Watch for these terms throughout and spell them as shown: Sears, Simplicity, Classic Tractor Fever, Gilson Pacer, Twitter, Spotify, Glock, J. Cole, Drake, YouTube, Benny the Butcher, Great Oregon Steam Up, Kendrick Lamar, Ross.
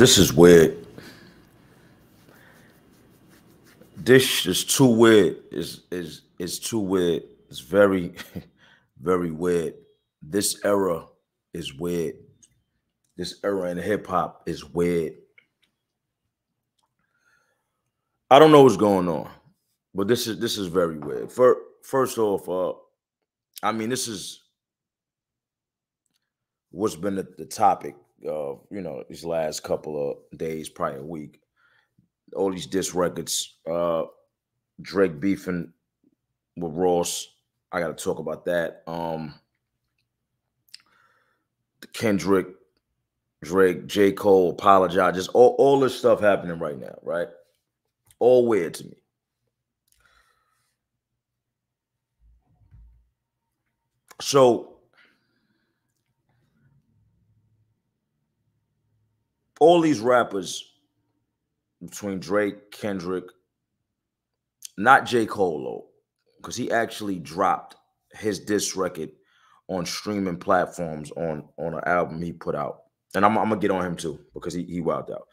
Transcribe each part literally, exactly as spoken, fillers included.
This is weird. This is too weird. Is is is too weird. It's very, very weird. This era is weird. This era in hip hop is weird. I don't know what's going on, but this is this is very weird. For first off, uh, I mean, this is what's been the, the topic of, you know, these last couple of days, probably a week. All these diss records, uh, Drake beefing with Ross. I got to talk about that. Um, Kendrick, Drake, J. Cole apologize. Just all all this stuff happening right now, right? All weird to me. So all these rappers between Drake, Kendrick, not J. Cole though, because he actually dropped his diss record on streaming platforms on on an album he put out, and I'm, I'm gonna get on him too because he he wilded out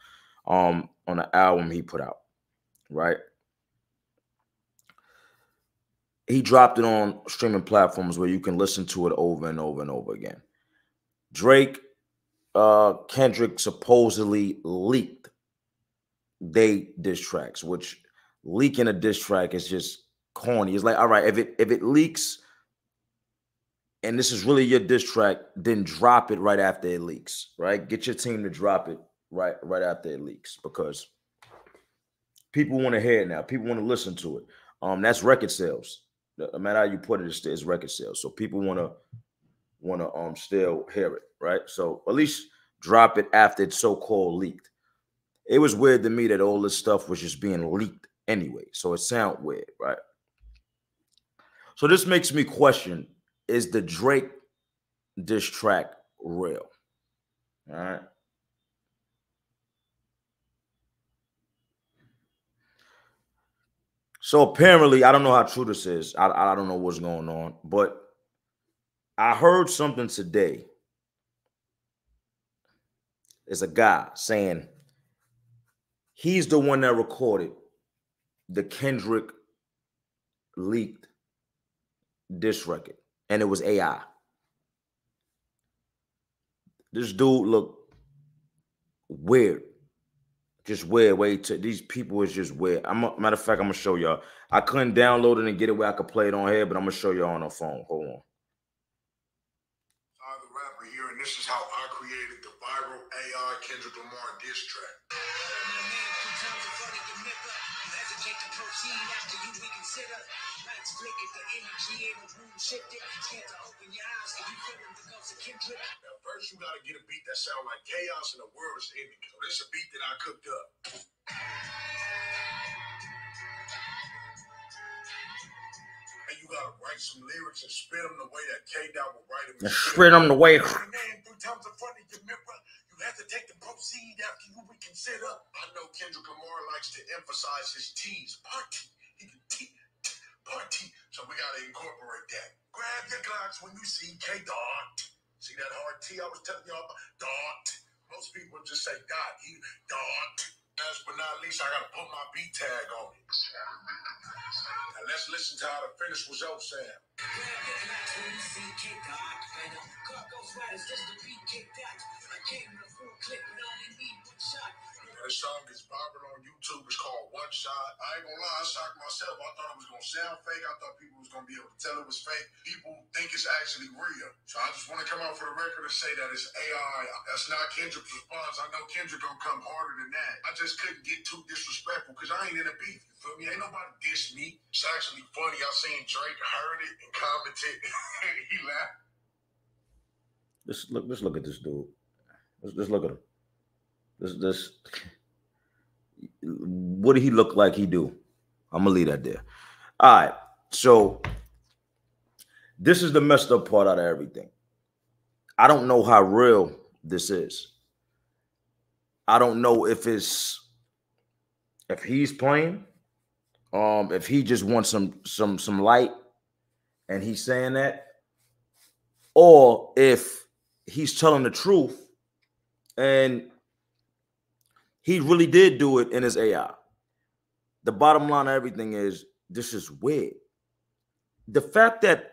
um on an album he put out. Right, he dropped it on streaming platforms where you can listen to it over and over and over again. Drake, uh, Kendrick supposedly leaked they diss tracks, which leaking a diss track is just corny. It's like, all right, if it if it leaks, and this is really your diss track, then drop it right after it leaks. Right, get your team to drop it right right after it leaks because people want to hear it now. People want to listen to it. Um, that's record sales. No matter how you put it, it's record sales. So people want to want to um still hear it, right? So at least drop it after it's so-called leaked. It was weird to me that all this stuff was just being leaked anyway. So it sound weird, right? So this makes me question: is the Drake diss track real? All right. So apparently, I don't know how true this is. I, I don't know what's going on, but I heard something today. There's a guy saying he's the one that recorded the Kendrick leaked diss record, and it was A I. This dude looked weird. Just weird way to these people is just weird. I'm a, matter of fact, I'm gonna show y'all. I couldn't download it and get it where I could play it on here, but I'm gonna show y'all on the phone. Hold on. I'm the rapper here, and this is how I created the viral A I Kendrick Lamar diss track. Now first you gotta get a beat that sound like chaos in the world is ending. So this is a beat that I cooked up. And you gotta write some lyrics and spit them the way that K-Dot would write them. Spit them the way. Have to take the proceed after you reconsider. I know Kendrick Lamar likes to emphasize his T's. Party, he can T, T, party. So we gotta incorporate that. Grab your Glocks when you see K Dot. See that hard T I was telling y'all about? Dot. Most people just say Dot. He Dot. Last but not least, I gotta put my B tag on it. Now let's listen to how the finished result sound. Grab your Glocks when you see K Dot. And the car goes right, it's just the beat K Dot. This song is viral on YouTube. It's called One Shot. I ain't gonna lie, I shocked myself. I thought it was gonna sound fake. I thought people was gonna be able to tell it was fake. People think it's actually real. So I just want to come out for the record and say that it's A I. That's not Kendrick's response. I know Kendrick gonna come harder than that. I just couldn't get too disrespectful because I ain't in a beef. You feel me? Ain't nobody diss me. It's actually funny. I seen Drake heard it and commented. He laughed. Let's look. Let's look at this dude. Let's, let's look at him. This, this, what did he look like he do? I'm going to leave that there. All right. So this is the messed up part out of everything. I don't know how real this is. I don't know if it's, if he's playing, um, if he just wants some, some, some light and he's saying that, or if he's telling the truth. And He really did do it in his A I. The bottom line of everything is, this is weird. The fact that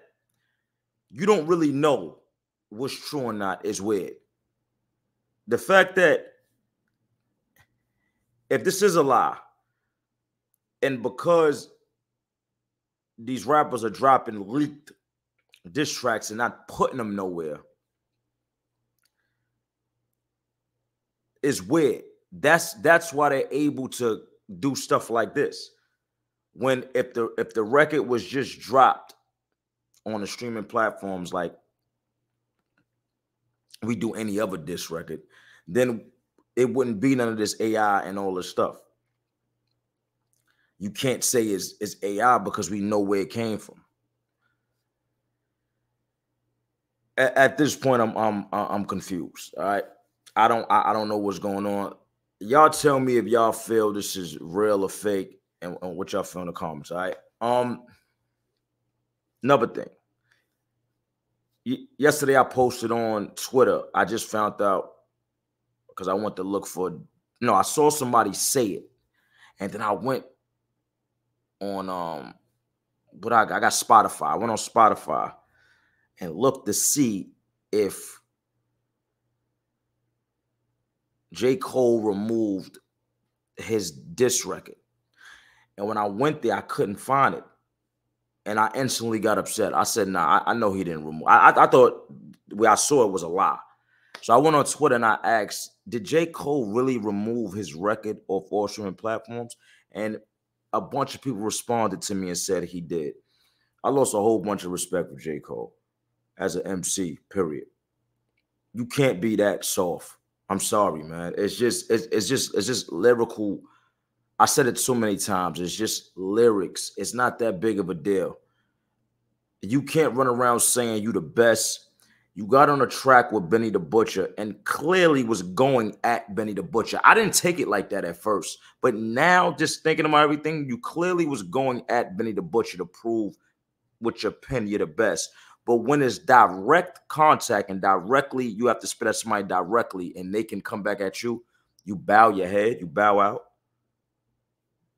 you don't really know what's true or not is weird. The fact that if this is a lie, and because these rappers are dropping leaked diss tracks and not putting them nowhere, is weird. That's that's why they're able to do stuff like this. When if the if the record was just dropped on the streaming platforms like we do any other diss record, then it wouldn't be none of this A I and all this stuff. You can't say it's, it's A I because we know where it came from. At, at this point, I'm I'm I'm confused. All right, I don't I, I don't know what's going on. Y'all tell me if y'all feel this is real or fake, and, and what y'all feel in the comments. All right. Um. Another thing. Y- yesterday, I posted on Twitter. I just found out because I went to look for. No, I saw somebody say it, and then I went on um, what I got, I got Spotify. I went on Spotify and looked to see if J. Cole removed his diss record. And when I went there, I couldn't find it. And I instantly got upset. I said, nah, I, I know he didn't remove it. I, I thought where I saw it was a lie. So I went on Twitter and I asked, did J. Cole really remove his record off all streaming platforms? And a bunch of people responded to me and said he did. I lost a whole bunch of respect for J. Cole as an M C, period. You can't be that soft. I'm sorry, man. It's just, it's, it's just, it's just lyrical. I said it so many times. It's just lyrics. It's not that big of a deal. You can't run around saying you the best. You got on a track with Benny the Butcher and clearly was going at Benny the Butcher. I didn't take it like that at first, but now just thinking about everything, you clearly was going at Benny the Butcher to prove with your pen you're the best. But when it's direct contact and directly, you have to spit at somebody directly and they can come back at you, you bow your head, you bow out.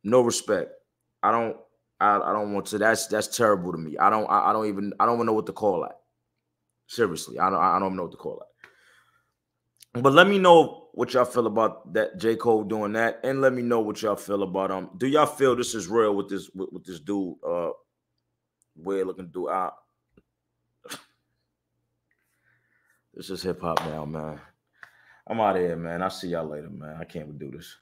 No respect. I don't, I, I don't want to. That's that's terrible to me. I don't, I, I don't even, I don't know what to call it. Seriously, I don't, I don't know what to call it. But let me know what y'all feel about that J. Cole doing that, and let me know what y'all feel about um. Do y'all feel this is real with this with, with this dude? Uh, weird looking dude. I, This is hip hop now, man. I'm out of here, man. I'll see y'all later, man. I can't do this.